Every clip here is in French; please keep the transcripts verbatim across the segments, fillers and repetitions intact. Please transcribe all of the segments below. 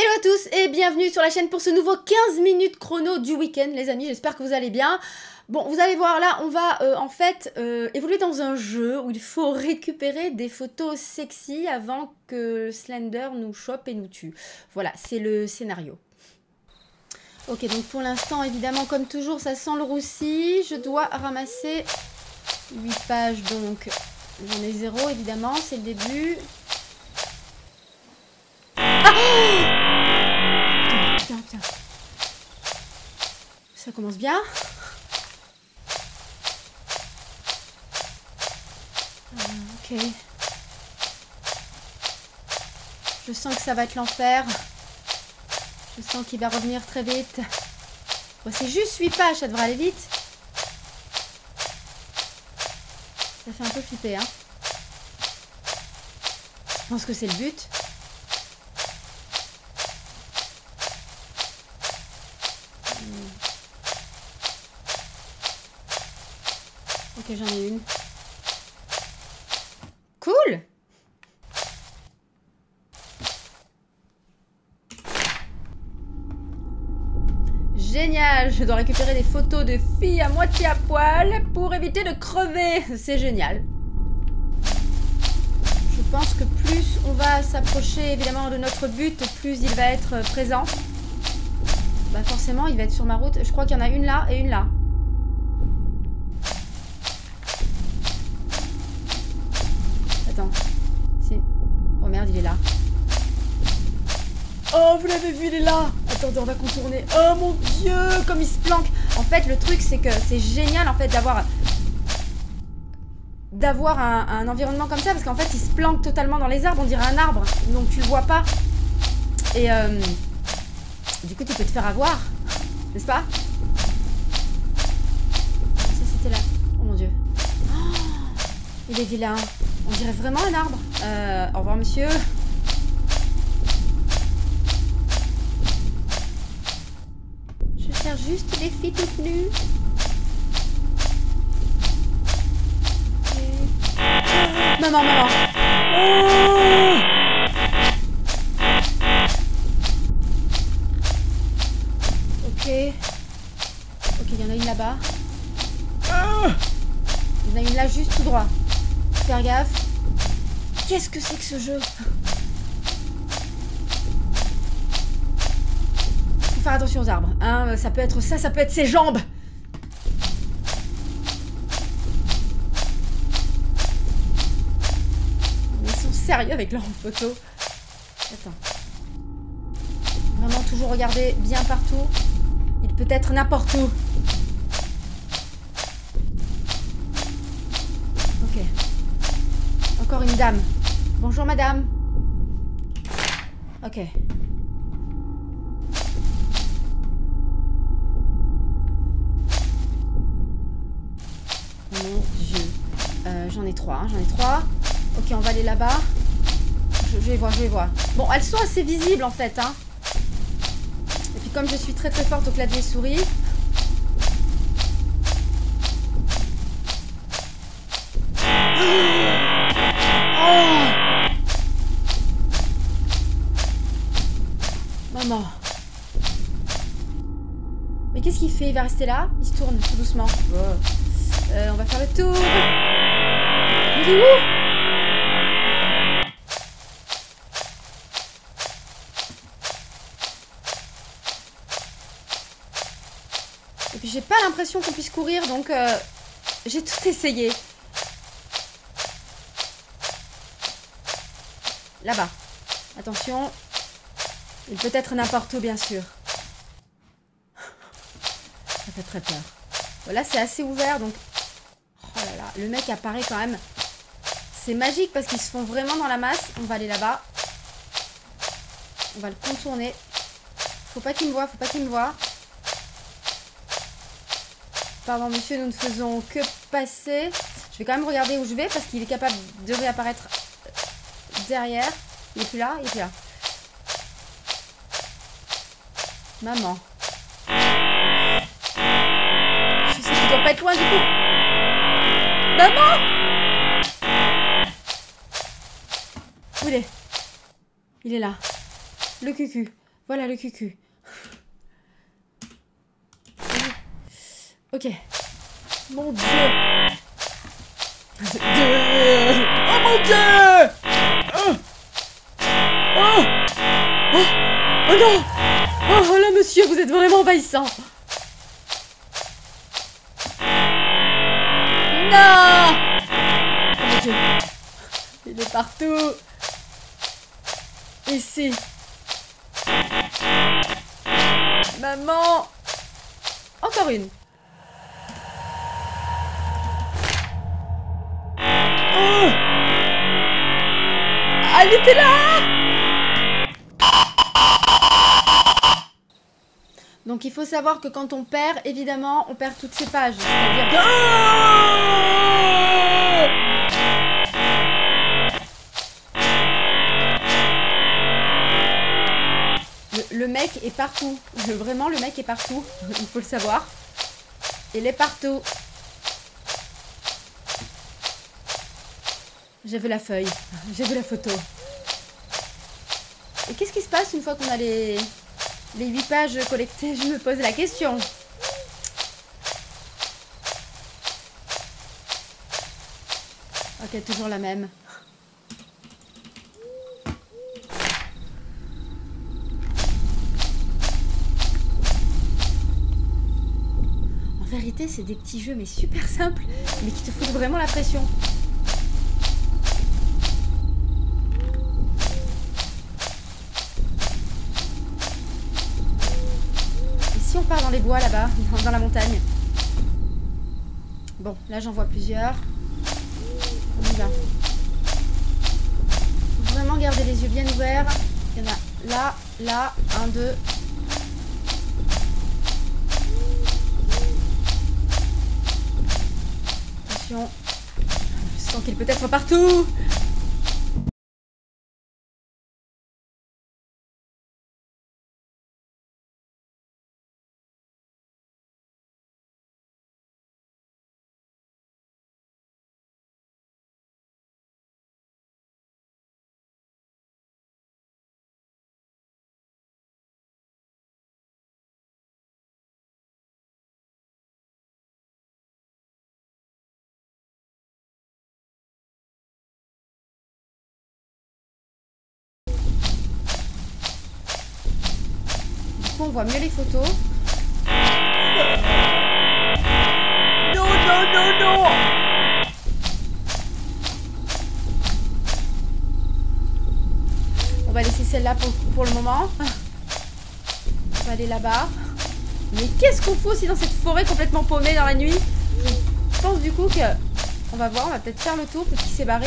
Hello à tous et bienvenue sur la chaîne pour ce nouveau quinze minutes chrono du week-end les amis, j'espère que vous allez bien. Bon, vous allez voir là, on va euh, en fait euh, évoluer dans un jeu où il faut récupérer des photos sexy avant que Slender nous chope et nous tue. Voilà, c'est le scénario. Ok, donc pour l'instant, évidemment, comme toujours, ça sent le roussi. Je dois ramasser huit pages, donc j'en ai zéro, évidemment, c'est le début. Ah, putain, putain, putain. Ça commence bien. Euh, ok. Je sens que ça va être l'enfer. Je sens qu'il va revenir très vite. Bon, c'est juste huit pages, ça devrait aller vite. Ça fait un peu flipper, hein. Je pense que c'est le but. Ok, j'en ai une. Cool! Génial, je dois récupérer des photos de filles à moitié à poil pour éviter de crever. C'est génial. Je pense que plus on va s'approcher évidemment de notre but, plus il va être présent. Bah forcément, il va être sur ma route. Je crois qu'il y en a une là et une là. Attends. Oh merde, il est là. Oh, vous l'avez vu, il est là. Attendez, on va contourner. Oh mon dieu, comme il se planque. En fait, le truc, c'est que c'est génial en fait d'avoir d'avoir un, un environnement comme ça. Parce qu'en fait, il se planque totalement dans les arbres. On dirait un arbre, donc tu le vois pas. Et... Euh... Du coup, tu peux te faire avoir, n'est-ce pas? Ça, c'était là. Oh mon dieu. Oh, il est vilain. On dirait vraiment un arbre. Euh, au revoir, monsieur. Je cherche juste des filles toutes nues. Et... Maman, maman. Oh, là-bas. Il y en a une là juste tout droit. Faire gaffe. Qu'est-ce que c'est que ce jeu? Faut faire attention aux arbres. Hein, ça peut être ça, ça peut être ses jambes. Ils sont sérieux avec leur photo. Attends. Vraiment toujours regarder bien partout. Il peut être n'importe où. Encore une dame. Bonjour madame. Ok. Mon dieu. Euh, j'en ai trois, hein, j'en ai trois. Ok, on va aller là-bas. Je, je vais voir, je vais voir. Bon, elles sont assez visibles en fait, hein. Et puis comme je suis très très forte au clavier souris... Maman. Mais qu'est-ce qu'il fait? Il va rester là? Il se tourne tout doucement. Wow. Euh, on va faire le tour. Il est où? Et puis j'ai pas l'impression qu'on puisse courir, donc euh, j'ai tout essayé. Là-bas. Attention. Il peut être n'importe où, bien sûr. Ça fait très peur. Voilà, c'est assez ouvert, donc... Oh là là, le mec apparaît quand même. C'est magique, parce qu'ils se font vraiment dans la masse. On va aller là-bas. On va le contourner. Faut pas qu'il me voie, faut pas qu'il me voie. Pardon, monsieur, nous ne faisons que passer. Je vais quand même regarder où je vais, parce qu'il est capable de réapparaître derrière. Il est plus là, il est plus là. Maman. Je sais qu'il doit pas être loin du coup. Maman! Où il est? Il est là. Le cucu. Voilà le cucu. Ok. Mon dieu. Oh mon dieu. Oh, oh, oh, oh non. Oh, oh là monsieur, vous êtes vraiment envahissant. Non. Oh mon dieu. Il est partout. Ici. Maman. Encore une. Oh. Ah, elle était là. Donc il faut savoir que quand on perd, évidemment, on perd toutes ses pages. C'est-à-dire que... Oh, le, le mec est partout. Je, vraiment, le mec est partout. Il faut le savoir. Il est partout. J'ai vu la feuille, j'ai vu la photo. Et qu'est-ce qui se passe une fois qu'on a les... les huit pages collectées? Je me pose la question. Ok, toujours la même. En vérité, c'est des petits jeux mais super simples, mais qui te foutent vraiment la pression. Part dans les bois là-bas, dans, dans la montagne. Bon, là j'en vois plusieurs. On y va. Vraiment garder les yeux bien ouverts. Il y en a là, là, un, deux. Attention. Je sens qu'il peut être partout. On voit mieux les photos. Non, non, non, non. On va laisser celle-là pour, pour le moment. On va aller là-bas. Mais qu'est-ce qu'on fout aussi dans cette forêt complètement paumée dans la nuit? Je pense du coup que... On va voir, on va peut-être faire le tour parce qu'il s'est barré.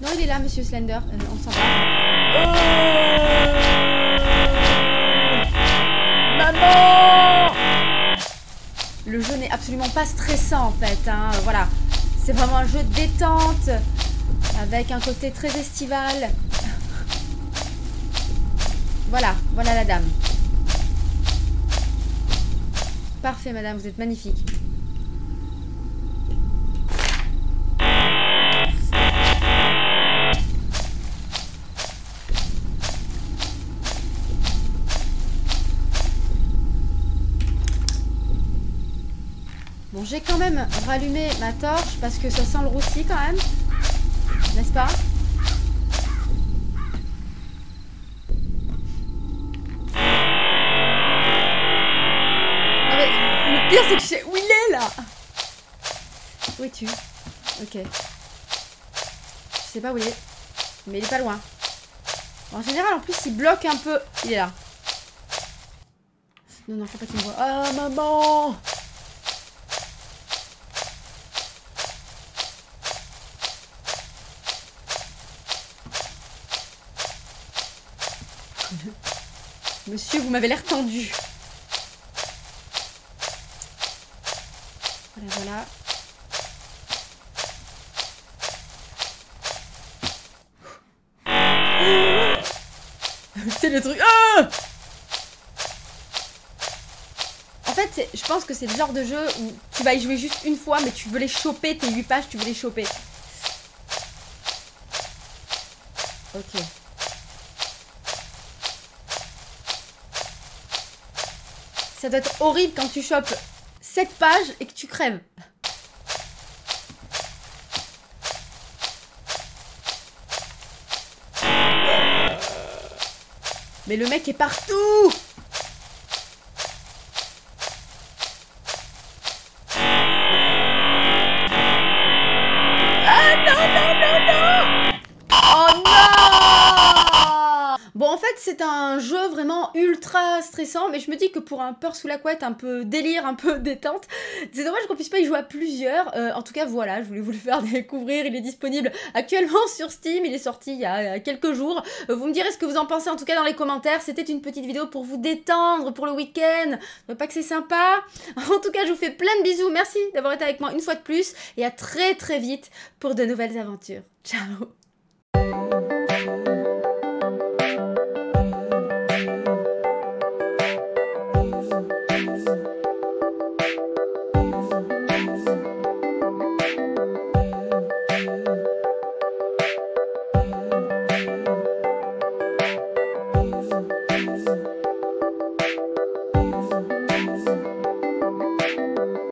Non, il est là, monsieur Slender. Euh, on s'en va. Oh maman! Le jeu n'est absolument pas stressant, en fait. Hein. Voilà. C'est vraiment un jeu de détente, avec un côté très estival. Voilà. Voilà la dame. Parfait, madame. Vous êtes magnifique. J'ai quand même rallumé ma torche parce que ça sent le roussi quand même, n'est-ce pas? Non mais le pire c'est que je sais où il est là. Où es-tu? Ok. Je sais pas où il est, mais il est pas loin. En général en plus il bloque un peu. Il est là. Non non, faut pas qu'il me voie. Ah maman! Monsieur, vous m'avez l'air tendu. Voilà, voilà. C'est le truc... Ah ! En fait, je pense que c'est le genre de jeu où tu vas y jouer juste une fois, mais tu veux les choper, tes huit pages, tu veux les choper. Ok. Ça doit être horrible quand tu chopes sept pages et que tu crèves. Mais le mec est partout! C'est un jeu vraiment ultra stressant, mais je me dis que pour un peur sous la couette, un peu délire, un peu détente, c'est dommage qu'on puisse pas y jouer à plusieurs. Euh, en tout cas, voilà, je voulais vous le faire découvrir. Il est disponible actuellement sur Steam, il est sorti il y a quelques jours. Vous me direz ce que vous en pensez en tout cas dans les commentaires. C'était une petite vidéo pour vous détendre pour le week-end. Pas que c'est sympa. En tout cas, je vous fais plein de bisous. Merci d'avoir été avec moi une fois de plus et à très très vite pour de nouvelles aventures. Ciao.